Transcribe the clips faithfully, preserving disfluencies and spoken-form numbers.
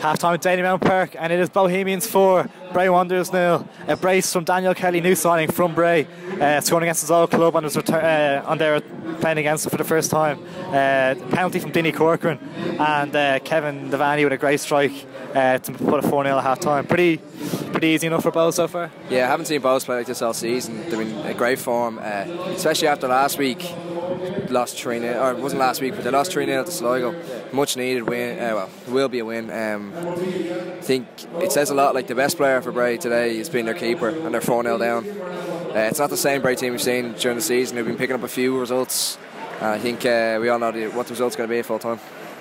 Half-time at Dalymount Park, and it is Bohemians four, Bray Wanderers nil. A brace from Daniel Kelly, new signing from Bray, uh, scoring against his old club and was uh, on there playing against him for the first time. Uh, penalty from Dinny Corcoran, and uh, Kevin Devaney with a great strike uh, to put a four nil at half-time. Pretty pretty easy enough for Bowes so far. Yeah, I haven't seen Bowes play like this all season. They're in a great form, uh, especially after last week. Lost three nil, or it wasn't last week, but they lost three nil to Sligo. Much needed win. Uh, well, it will be a win. Um, I think it says a lot. Like, the best player for Bray today has been their keeper, and they're four nil down. Uh, it's not the same Bray team we've seen during the season. They've been picking up a few results, and I think uh, we all know the, what the result's going to be at full time.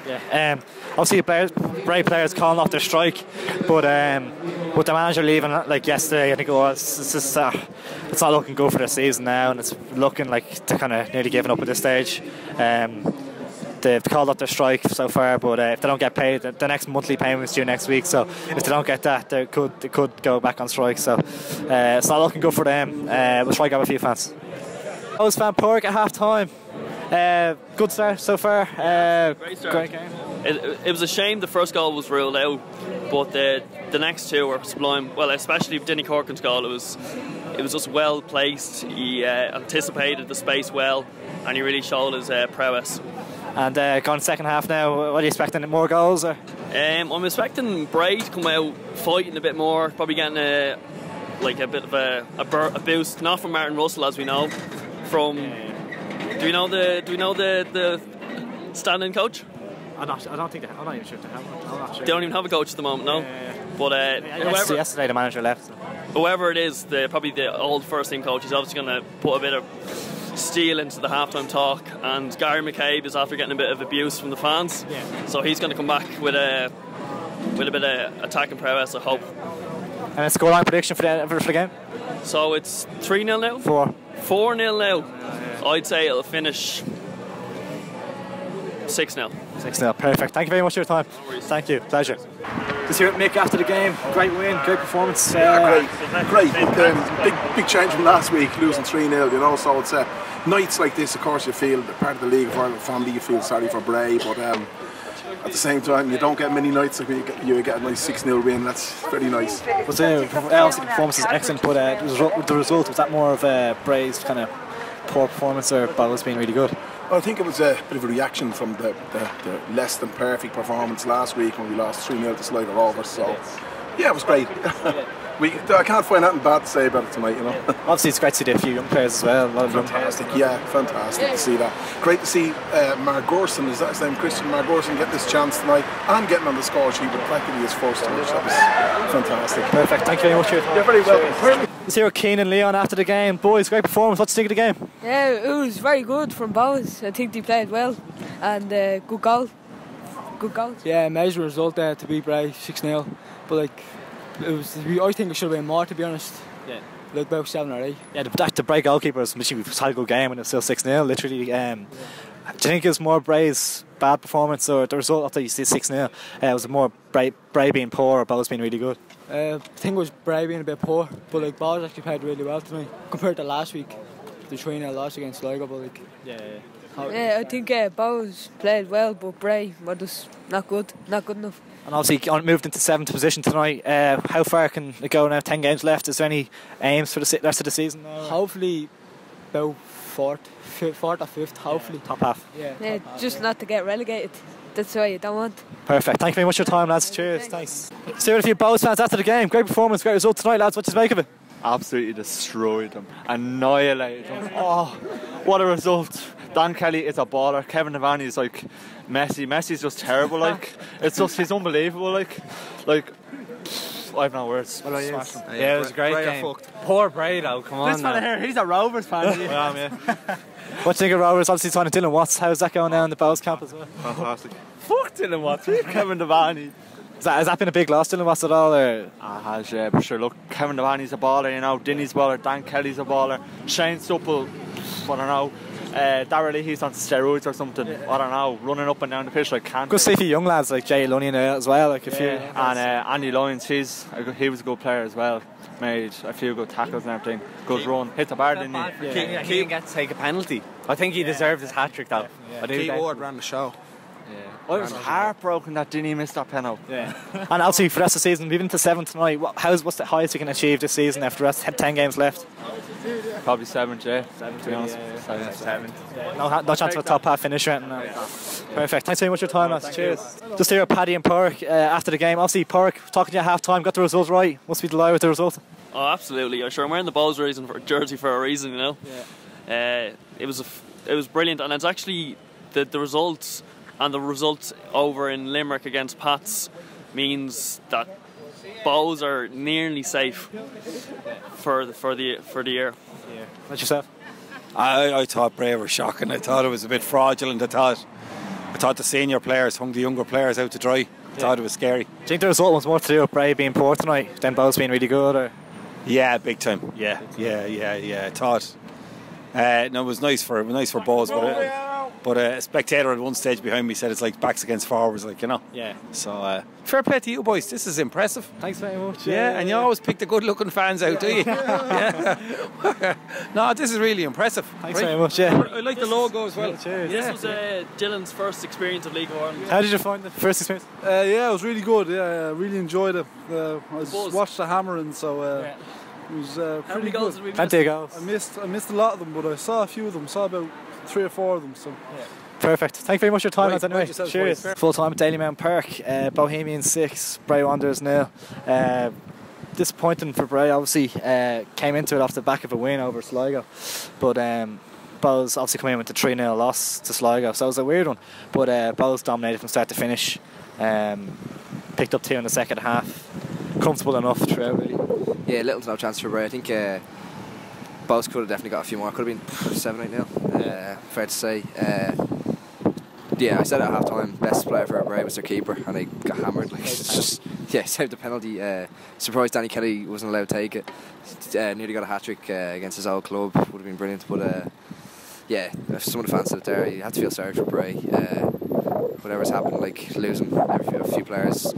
Yeah. Um, obviously, Bray players calling off their strike, but um, with the manager leaving like yesterday, I think it was, it's, just, uh, it's not looking good for the season now, and it's looking like they're kind of nearly giving up at this stage. Um, they've called off their strike so far, but uh, if they don't get paid, the, the next monthly payment is due next week, so if they don't get that, they could they could go back on strike. So uh, it's not looking good for them. Uh, we'll strike out a few fans. Bowes fan Park at half time. Uh, good start so far. Uh, great start. Great game. It, it was a shame the first goal was ruled out, but the the next two were sublime. Well, especially Dinny Corcoran's goal, it was it was just well placed. He uh, anticipated the space well, and he really showed his uh, prowess. And uh, gone second half now. What are you expecting? More goals? Or? Um, I'm expecting Bray to come out fighting a bit more. Probably getting a like a bit of a a, a boost, not from Martin Russell, as we know. From do we know the do we know the the stand-in coach? I'm not. I don't think. They, I'm not even sure if they have one. I'm not sure. They don't even have a coach at the moment, no. Yeah, yeah. But uh, yeah, whoever, yesterday, yesterday the manager left. So. Whoever it is, the probably the old first team coach, he's obviously going to put a bit of steel into the halftime talk. And Gary McCabe is after getting a bit of abuse from the fans, yeah. So he's going to come back with a with a bit of attacking prowess, I hope. And a scoreline prediction for the for the game? So it's three nil now. Four. four nil now. Yeah, yeah. I'd say it'll finish six nil. six nil, perfect. Thank you very much for your time. No worries. Thank you, pleasure. Just here at Mick after the game. Great win, great performance. Yeah, uh, great. Great. Um, big, big change from last week, losing three nil. You know, so it's uh, nights like this, of course, you feel part of the League of Ireland family, you feel sorry for Bray, but um, at the same time, you don't get many nights like you get, you get a nice six nil win. That's very nice. But uh, obviously, the performance is excellent, but uh, the result, was that more of uh, Bray's kind of poor performance, or Bowes being really good? Well, I think it was a bit of a reaction from the, the, the less than perfect performance last week when we lost three nil to Sligo Rovers. So, yeah, it was great. we, I can't find nothing bad to say about it tonight, you know. Obviously, it's great to see a few young players as well. A lot of fantastic, young yeah, fantastic to see that. Great to see uh, Magerson, is that his name, Christian Magerson, get this chance tonight and getting on the score sheet with practically his first touch. That was fantastic. Perfect. Thank you very much. You're very welcome. Let's hear Keane and Leon after the game. Boys, great performance. What do you think of the game? Yeah, it was very good from Bowes. I think they played well and uh, good goal. Good goal. Yeah, amazing result there to beat Bray six nil. But like, it was. I think it should have been more, to be honest. Yeah. Like about seven or eight. Yeah, the, the Bray goalkeeper was had a good game and it was still six nil. Literally. Um, yeah. Do you think it was more Bray's bad performance or the result after you see six nil? Uh, it was more Bray, Bray being poor or Bowes being really good? Uh, I think it was Bray being a bit poor, but like Bowes actually played really well tonight compared to last week. The three nil loss against Sligo, but like yeah, yeah, yeah. yeah I think uh, Bowes played well, but Bray was just not good, not good enough. And obviously, moved into seventh position tonight. Uh, how far can it go now? Ten games left. Is there any aims for the rest of the season? No. Hopefully, about fourth, fourth or fifth. Hopefully, yeah. top half. Yeah, yeah top just half, not yeah. to get relegated. That's what you don't want. Perfect. Thank you very much for your time, lads. Cheers. Thanks. See you with a few Bowes fans after the game. Great performance, great result tonight, lads. What did you make of it? Absolutely destroyed them. Annihilated them. Oh, what a result. Dan Kelly is a baller. Kevin Devaney is like Messi. Messi's just terrible. Like it's just he's unbelievable. Like, like. I have no words. Well, he is. Yeah, it was a great Bray game. Poor Bray though, come on. This man here, he's a Rovers fan. yeah, yeah. What do you think of Rovers? Obviously signing Dylan Watts. How's that going now in the Bowes camp as well? Fantastic. Fuck Dylan Watts, we have Kevin Devaney. Is that, has that been a big loss, Dylan Watts, at all? Or? Ah, has, yeah, for sure. Look, Kevin Devaney's a baller, you know, Dinny's a baller, Dan Kelly's a baller, Shane Supple, I don't know. Uh, Darrell Lee, he's on steroids or something. Yeah. I don't know, running up and down the pitch like can't. Good to see a few young lads like Jay Lunny there as well, like a yeah, few. Yeah, and uh, Andy Lyons, he's a good, he was a good player as well. Made a few good tackles and everything. Good Keith. Run, hit the bar, didn't he? Yeah. Keith, yeah. He didn't get to take a penalty. I think he yeah. deserved his hat trick though. Yeah. Yeah. Keith Ward ran the show. Yeah. I was heartbroken that Dinny missed that penalty. Yeah. And obviously for the rest of the season, even to seventh tonight, what, how's, what's the highest you can achieve this season after the rest ten games left? Probably seventh, yeah. Seventh, to be honest. Yeah, yeah. Seventh. Seventh. Yeah. No, no chance of a top half finish, right? No. Yeah. Perfect. Thanks very much for your time, no, lads. Cheers. You. Just here at Paddy and Park uh, after the game. Obviously, Park talking to you at half time, got the result right. Must be delighted with the result. Oh, absolutely. I'm sure I'm wearing the Balls for, jersey for a reason, you know. Yeah. Uh, it was a f it was brilliant, and it's actually the the results and the result over in Limerick against Pats means that Bows are nearly safe for the for the for the year. Yeah. What's yourself? I I thought Bray were shocking. I thought it was a bit fraudulent. I thought I thought the senior players hung the younger players out to dry. I yeah. thought it was scary. Do you think the result was more to do with Bray being poor tonight than Bows being really good? Or? Yeah, big time. Yeah, big time. yeah, yeah, yeah. I thought uh, no, it was nice for it was nice for Bows, but. It, But a spectator at one stage behind me said it's like backs against forwards, like, you know. Yeah. So uh, fair play to you boys. This is impressive. Thanks very much. Yeah, yeah, yeah and you yeah. always pick the good-looking fans out, do you? Yeah. yeah. No, this is really impressive. Thanks right? very much. Yeah. I like this the logo as well. Yeah, cheers. This yeah. was uh, Dylan's first experience of League of Ireland. How did you find the first experience? Uh, yeah, it was really good. Yeah, I really enjoyed it. Uh, I just watched the hammering, so. Uh, yeah. It was uh, pretty good. Plenty of goals. I missed, I missed a lot of them, but I saw a few of them. Saw about three or four of them. So yeah. Perfect. Thank you very much for your time, lads. Anyway, cheers. Full time at Dalymount Park. Uh, Bohemians six, Bray Wanderers nil. Uh, disappointing for Bray. Obviously, uh, came into it off the back of a win over Sligo, but um, Bows obviously came in with a three nil loss to Sligo. So it was a weird one. But uh, Bows dominated from start to finish. Um, picked up two in the second half. Comfortable enough throughout, really. Yeah, little to no chance for Bray. I think uh, Bows could have definitely got a few more. Could have been seven eight nil, uh, fair to say. Uh, yeah, I said at half time, best player for Bray was their keeper, and they got hammered. Like, it's just, yeah, saved the penalty. Uh, surprised Danny Kelly wasn't allowed to take it. Uh, nearly got a hat trick uh, against his old club, would have been brilliant. But uh, yeah, if some of the fans said it there, you had to feel sorry for Bray. Uh, whatever's happened, like losing a few players.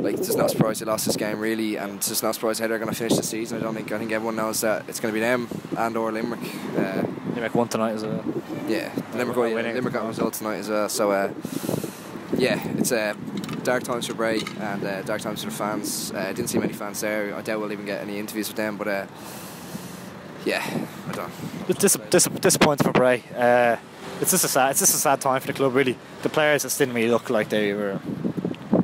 Like, it's no surprise they lost this game, really, and it's just no surprise how they're going to finish the season. I don't think I think everyone knows that it's going to be them and or Limerick. Uh, Limerick won tonight as well. Yeah, Limerick, yeah, Limerick got a result tonight as well. So, uh, yeah, it's uh, dark times for Bray and uh, dark times for the fans. I uh, didn't see many fans there. I doubt we'll even get any interviews with them, but uh, yeah, I don't know. Dis dis disappointing for Bray. Uh, it's, just a sad, it's just a sad time for the club, really. The players just didn't really look like they were...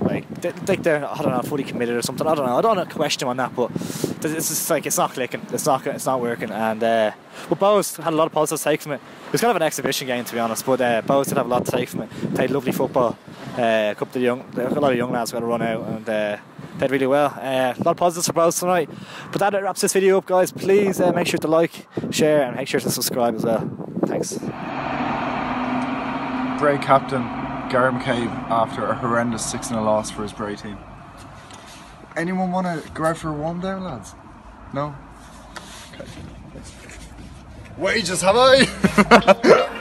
Like they, like they're I don't know fully committed or something. I don't know. I don't know question on that, but it's just like it's not clicking. It's not. It's not working. And uh, but Bows had a lot of positive take from it. It was kind of an exhibition game, to be honest. But uh, Bows did have a lot to take from it. Played lovely football. Uh, a couple of young, a lot of young lads got to run out, and uh, played really well. Uh, a lot of positives for Bows tonight. But that wraps this video up, guys. Please uh, make sure to like, share, and make sure to subscribe as well. Thanks. Bray captain Gary McCabe after a horrendous six nil loss for his Bray team. Anyone want to go out for a warm down, lads? No? Okay. Wages, have I?